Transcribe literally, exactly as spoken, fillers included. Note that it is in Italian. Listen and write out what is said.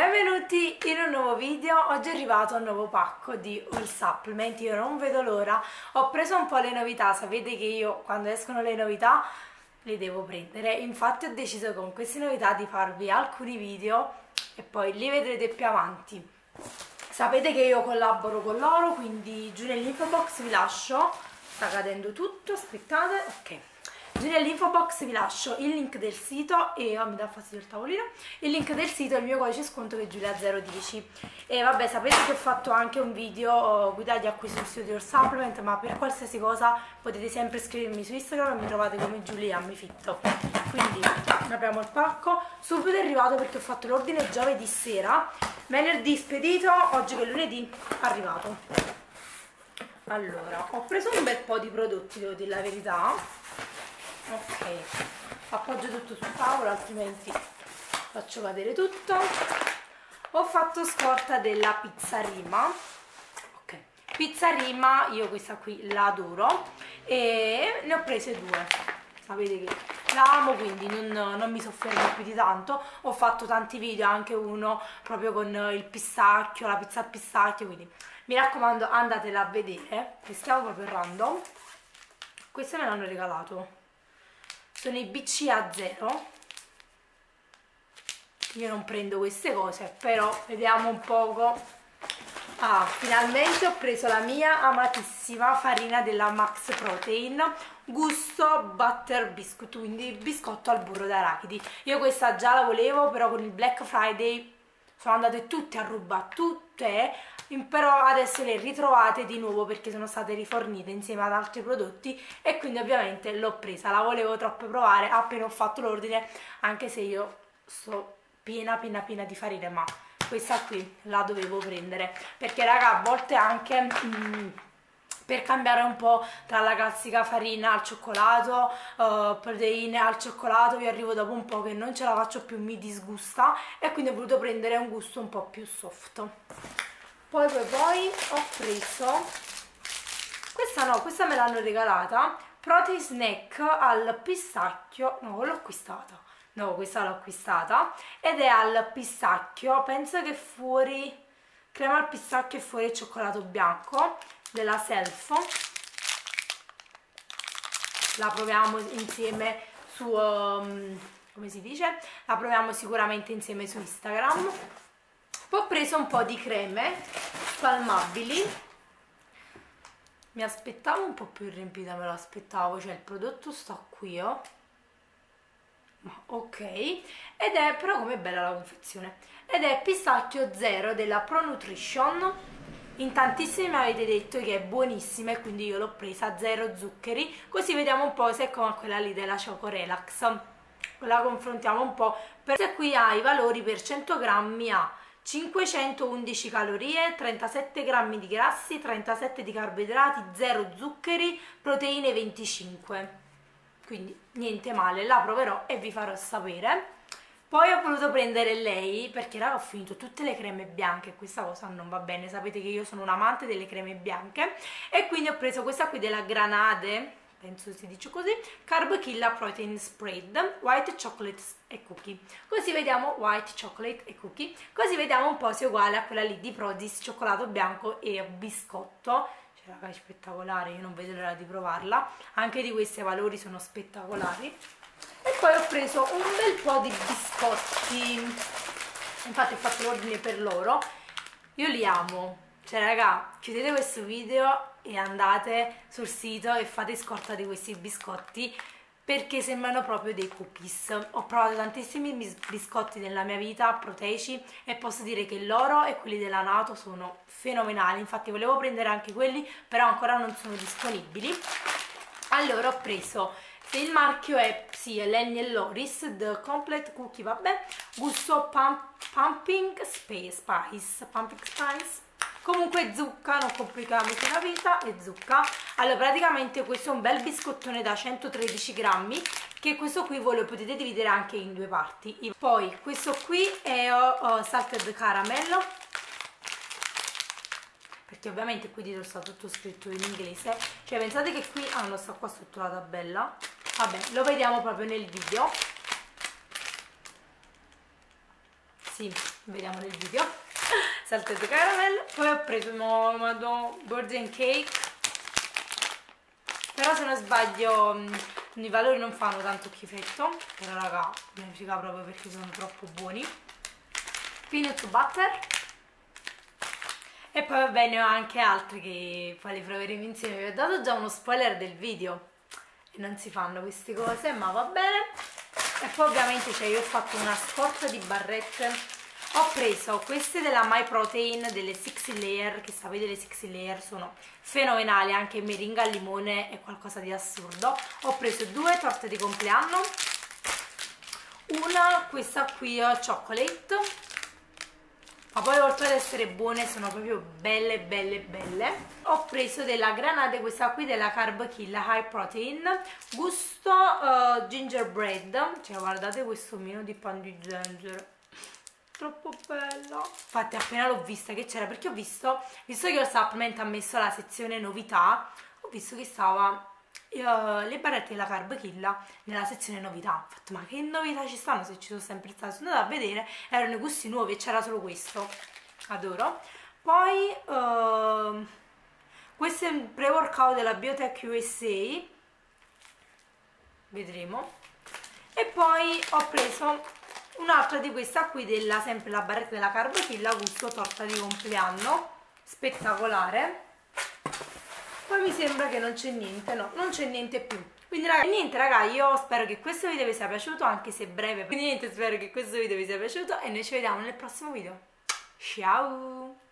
Benvenuti in un nuovo video. Oggi è arrivato un nuovo pacco di All Supplements, io non vedo l'ora. Ho preso un po' le novità, sapete che io quando escono le novità le devo prendere, infatti ho deciso con queste novità di farvi alcuni video e poi li vedrete più avanti. Sapete che io collaboro con loro, quindi giù nell'info box vi lascio, sta cadendo tutto, aspettate, ok. Giù nell'info box vi lascio il link del sito e oh, mi dà fastidio il tavolino. Il link del sito e il mio codice sconto che è Giulia zero dieci. E vabbè, sapete che ho fatto anche un video guidati acquisti sul sito di All Supplement, ma per qualsiasi cosa potete sempre scrivermi su Instagram e mi trovate come Giulia Ammifitto. Quindi apriamo il pacco. Subito è arrivato perché ho fatto l'ordine giovedì sera, venerdì spedito, oggi che è lunedì è arrivato. Allora, ho preso un bel po' di prodotti, devo dire la verità. Ok, appoggio tutto sul tavolo altrimenti faccio cadere tutto. Ho fatto scorta della Pizza Rima. Ok, Pizza Rima, io questa qui la adoro e ne ho prese due. Sapete che la amo, quindi non, non mi soffermo più di tanto. Ho fatto tanti video, anche uno proprio con il pistacchio, la pizza al pistacchio, quindi mi raccomando andatela a vedere, che stiamo proprio random. Queste me l'hanno regalato. Sono i B C A zero, io non prendo queste cose, però vediamo un poco. Ah, finalmente ho preso la mia amatissima farina della Max Protein, gusto butter biscuit, quindi biscotto al burro d'arachidi. Io questa già la volevo, però con il Black Friday sono andate tutte a ruba, tutte, però adesso le ritrovate di nuovo perché sono state rifornite insieme ad altri prodotti e quindi ovviamente l'ho presa, la volevo troppo provare appena ho fatto l'ordine, anche se io sto piena piena piena di farina, ma questa qui la dovevo prendere perché raga a volte anche mm, per cambiare un po' tra la classica farina al cioccolato, uh, proteine al cioccolato, io arrivo dopo un po' che non ce la faccio più, mi disgusta e quindi ho voluto prendere un gusto un po' più soft. Poi poi poi ho preso, questa no, questa me l'hanno regalata, Protein Snack al pistacchio, no l'ho acquistata, no questa l'ho acquistata, ed è al pistacchio, penso che fuori crema al pistacchio e fuori cioccolato bianco, della Self, la proviamo insieme su, um, come si dice, la proviamo sicuramente insieme su Instagram. Poi ho preso un po' di creme spalmabili, mi aspettavo un po' più riempita, me lo aspettavo, cioè il prodotto sta qui, oh. Ma ok, ed è però com'è bella la confezione, ed è pistacchio zero della Pro Nutrition, in tantissimi mi avete detto che è buonissima e quindi io l'ho presa, zero zuccheri, così vediamo un po' se è come quella lì della Choco Relax, la confrontiamo un po', questa qui ha i valori per cento grammi a cinquecentoundici calorie, trentasette grammi di grassi, trentasette di carboidrati, zero zuccheri, proteine venticinque, quindi niente male, la proverò e vi farò sapere. Poi ho voluto prendere lei perché raga ho finito tutte le creme bianche, questa cosa non va bene, sapete che io sono un amante delle creme bianche e quindi ho preso questa qui della Grenade, penso si dice così, Carb Killa Protein Spread, White Chocolate e Cookie, così vediamo White Chocolate e Cookie, così vediamo un po' se è uguale a quella lì di Prozis, cioccolato bianco e biscotto, cioè raga è spettacolare, io non vedo l'ora di provarla, anche di questi valori sono spettacolari. E poi ho preso un bel po' di biscotti, infatti ho fatto l'ordine per loro, io li amo, cioè raga chiudete questo video e andate sul sito e fate scorta di questi biscotti perché sembrano proprio dei cookies. Ho provato tantissimi biscotti nella mia vita, proteici, e posso dire che loro e quelli della Nato sono fenomenali, infatti volevo prendere anche quelli però ancora non sono disponibili. Allora ho preso, il marchio è Epsy Lenny Loris, The Complete Cookie, vabbè, gusto pump, pumping space, spice, pumping spice. Comunque zucca, non complichiamoci la vita, e zucca. Allora praticamente questo è un bel biscottone da centotredici grammi, che questo qui voi lo potete dividere anche in due parti. Poi questo qui è uh, salted caramello, perché ovviamente qui dietro sta tutto scritto in inglese, cioè pensate che qui, ah non sta qua sotto la tabella, vabbè lo vediamo proprio nel video. Sì, Vediamo nel video. Salted caramel. Poi ho preso un Golden Cake. Però se non sbaglio i valori non fanno tanto chifetto. Però raga, non ci va proprio perché sono troppo buoni. Peanut butter. E poi vabbè, ne ho anche altri che poi li proveremo insieme. Vi ho dato già uno spoiler del video. E non si fanno queste cose, ma va bene. E poi ovviamente cioè, io ho fatto una scorta di barrette. Ho preso queste della My Protein, delle Six Layer, che sapete le Six Layer sono fenomenali, anche meringa al limone è qualcosa di assurdo. Ho preso due torte di compleanno, una, questa qui ho chocolate, ma poi oltre ad essere buone sono proprio belle belle belle. Ho preso della Grenade, questa qui della Carb Killa High Protein, gusto uh, gingerbread, cioè guardate questo mino di pan di zenzero. Troppo bella. Infatti appena l'ho vista che c'era, perché ho visto, visto che All Supplements ha messo la sezione novità, ho visto che stava uh, le barrette della Carb Killa nella sezione novità. Ho fatto ma che novità ci stanno se ci sono sempre state? Sono andata a vedere, erano i gusti nuovi e c'era solo questo. Adoro. Poi uh, questo è un pre-workout della Biotech U S A, vedremo. E poi ho preso un'altra di questa qui, della, sempre la barretta della Carb Killa, gusto torta di compleanno, spettacolare. Poi mi sembra che non c'è niente, no, non c'è niente più. Quindi ragazzi, niente ragazzi, io spero che questo video vi sia piaciuto, anche se breve. Quindi niente, spero che questo video vi sia piaciuto e noi ci vediamo nel prossimo video. Ciao!